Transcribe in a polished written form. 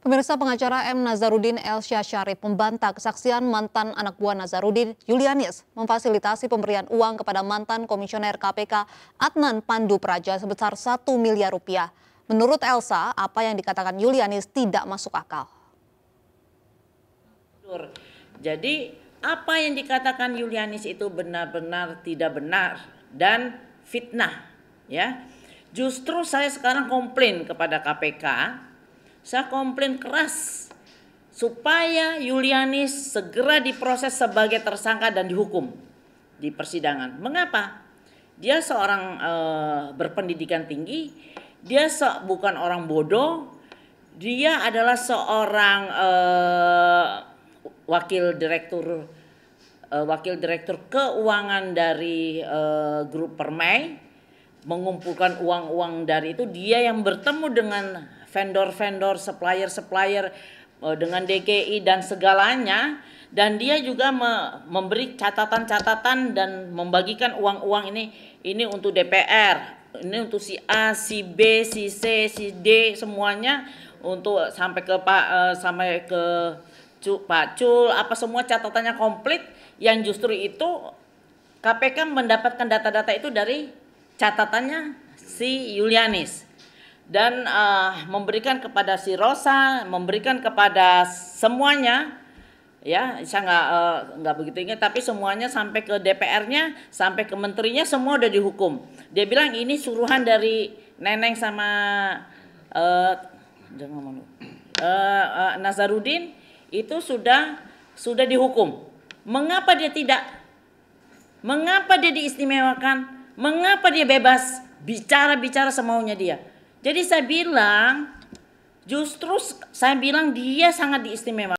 Pemirsa, pengacara M. Nazaruddin Elsa Syarif membantah kesaksian mantan anak buah Nazaruddin, Yulianis, memfasilitasi pemberian uang kepada mantan komisioner KPK Adnan Pandu Praja sebesar Rp1 miliar. Menurut Elsa, apa yang dikatakan Yulianis tidak masuk akal. Jadi, apa yang dikatakan Yulianis itu benar-benar tidak benar dan fitnah, ya. Justru saya sekarang komplain kepada KPK. Saya komplain keras supaya Yulianis segera diproses sebagai tersangka dan dihukum di persidangan. Mengapa? Dia seorang berpendidikan tinggi, dia bukan orang bodoh, dia adalah seorang wakil direktur keuangan dari grup Permai, mengumpulkan uang-uang dari itu. Dia yang bertemu dengan vendor-vendor, supplier-supplier dengan DKI dan segalanya, dan dia juga memberi catatan-catatan dan membagikan uang-uang ini untuk DPR, ini untuk si A, si B, si C, si D, semuanya untuk sampai ke Pak Cul, apa semua catatannya komplit, yang justru itu KPK mendapatkan data-data itu dari catatannya si Yulianis. Dan memberikan kepada si Rosa, memberikan kepada semuanya, ya saya nggak begitu ingat, tapi semuanya sampai ke DPR-nya, sampai ke menterinya, semua udah dihukum. Dia bilang ini suruhan dari Neneng sama Nazaruddin, itu sudah dihukum. Mengapa dia tidak? Mengapa dia diistimewakan? Mengapa dia bebas bicara semaunya dia? Jadi saya bilang, justru saya bilang dia sangat diistimewakan.